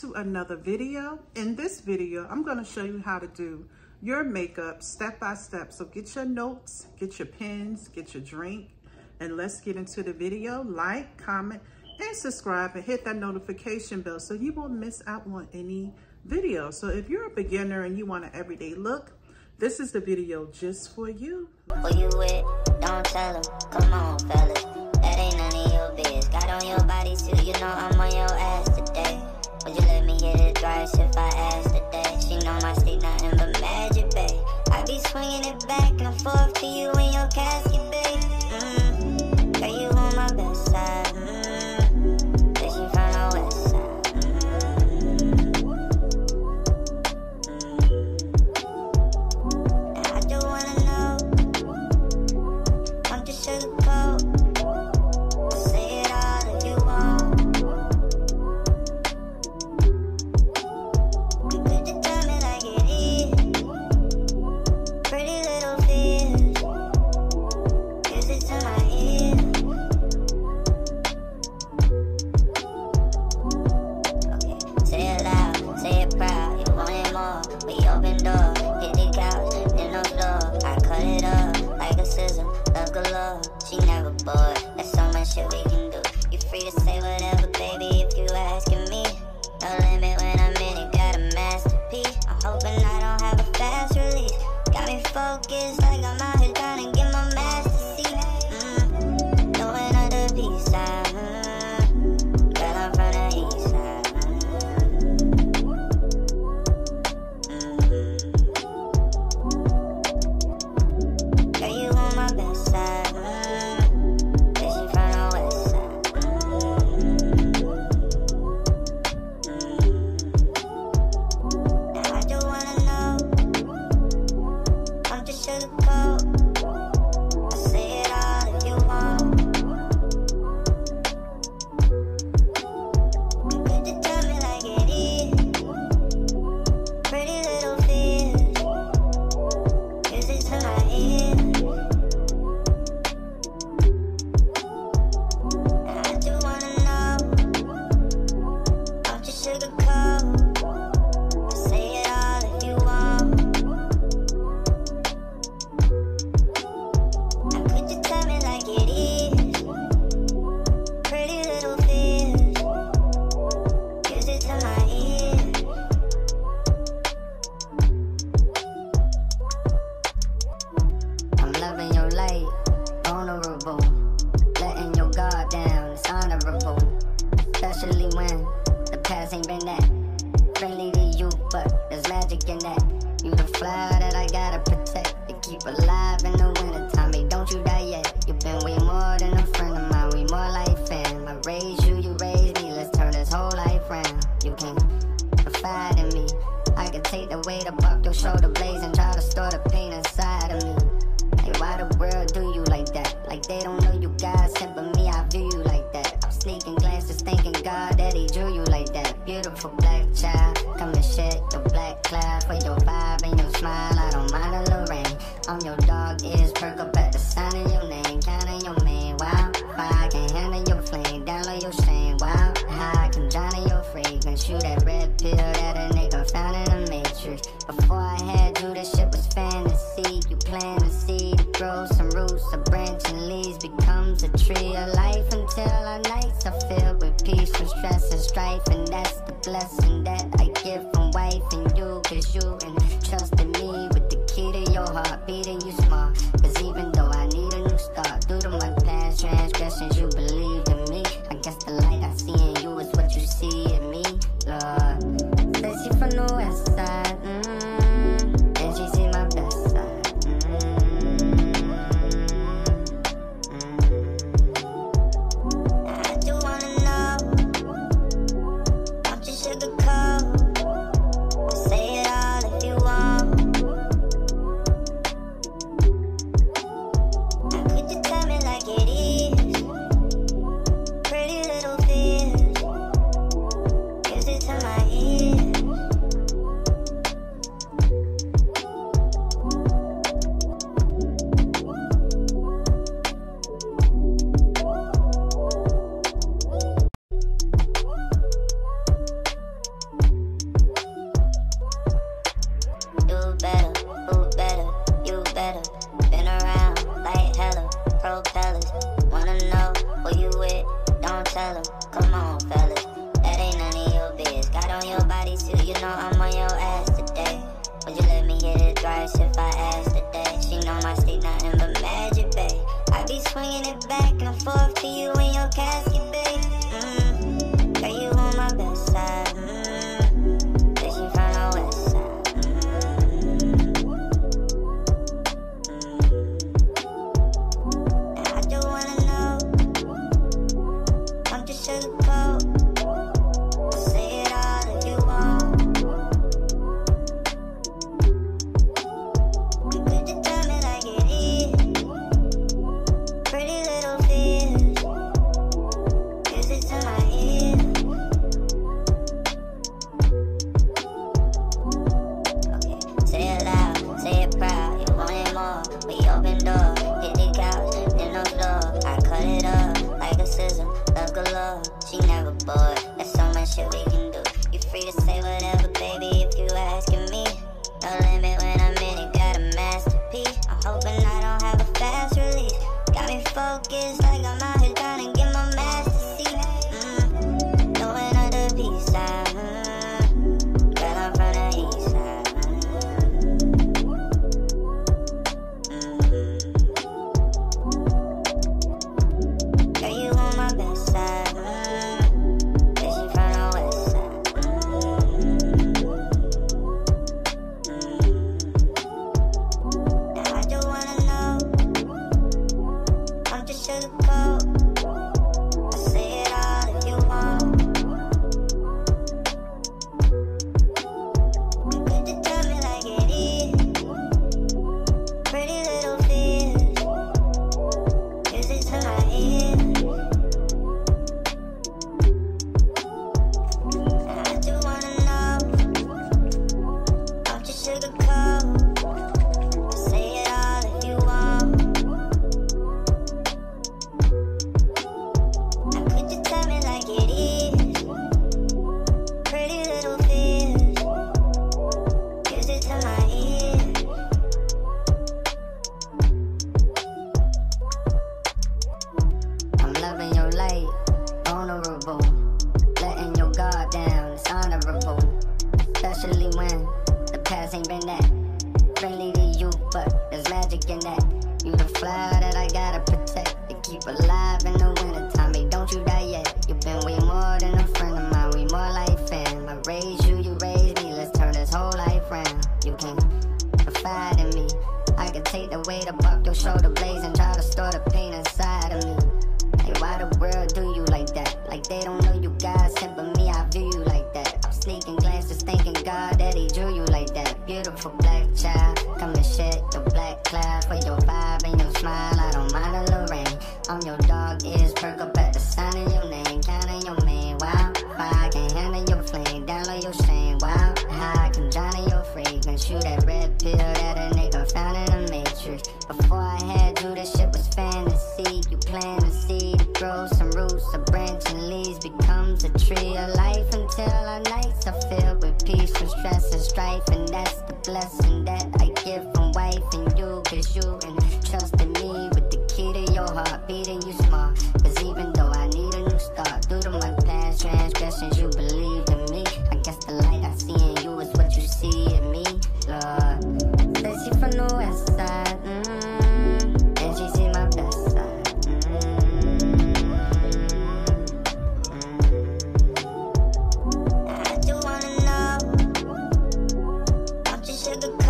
to another video. In this video, I'm going to show you how to do your makeup step by step. So get your notes, get your pens, get your drink, and let's get into the video. Like, comment, and subscribe, and hit that notification bell so you won't miss out on any video. So if you're a beginner and you want an everyday look, this is the video just for you. What you with? Don't tell 'em. Come on, fellas. That ain't none of your biz. Got on your body too. You know I'm on your ass today. Would you let me hit it thrice if I asked today? She know my stick nothing but magic, babe. I be swinging it back and forth to you in your casket, babe. Girl, you on my best side. Cause you from the west side. And I do wanna know. I'm just sugar coat. Say it all if you forth to you in your casket, babe. Girl, you on my best side. Cause you from the west side. And I do wanna know, I'm just sugar coat. I say it all if you want. You could determine like it is. Pretty little boy, there's so much shit we can do. You free to say whatever, baby, if you asking me. No limit when I'm in it, got a masterpiece. I'm hoping I don't have a fast release. Got me focused like I'm out here trying to get my master's seat. Throwing up the peace sign. Girl, I'm from the east side. Girl, you on my best side. Letting your guard down is honorable, especially when the past ain't been that friendly to you, but there's magic in that. You the flower that I gotta protect and keep alive in the wintertime. Babe, don't you die yet. You've been way more than a friend of mine, we more like fam. I raise you, you raise me, let's turn this whole life round. You can confide in me, I can take the weight up off your shoulder blades and try to store the pain inside of me. Like, why the world do you like that? Like they don't know you God sent, but me, I view you like that. I'm sneaking glances, thanking God that he drew you like that. Beautiful black child, come and shed your black cloud. For your vibe and your smile, I don't mind a little rain. I'm your dog, ears perk up at the sign of your name. Counting your man, wow, I can handle your flame. Download your shame, wow, I can drown in your fragrance. Shoot that red pill that a nigga found in the matrix. Before I had you, this shit was fantasy. You plan to see grow some roots, a branch and leaves becomes a tree of life. Until our nights are filled with peace and stress and strife, and that's the blessing that I give from wife and you. Cause you and trust in me with the key to your heart, beating you smart. Cause even though I need a new start, due to my past transgressions, you believed in me. I guess the light I see in you is what you see in me, Lord. Says she from the west side, and she see my best side. I do wanna know, I'm just sugar.